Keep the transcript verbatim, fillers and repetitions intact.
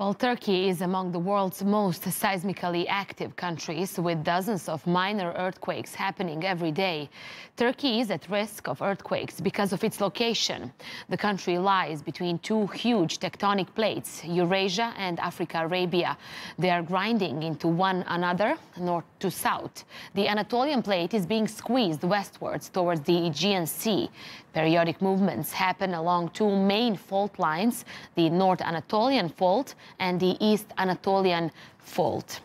Well, Turkey is among the world's most seismically active countries, with dozens of minor earthquakes happening every day. Turkey is at risk of earthquakes because of its location. The country lies between two huge tectonic plates, Eurasia and Africa, Arabia. They are grinding into one another, north to south. The Anatolian plate is being squeezed westwards towards the Aegean Sea. Periodic movements happen along two main fault lines, the North Anatolian fault and the East Anatolian fault.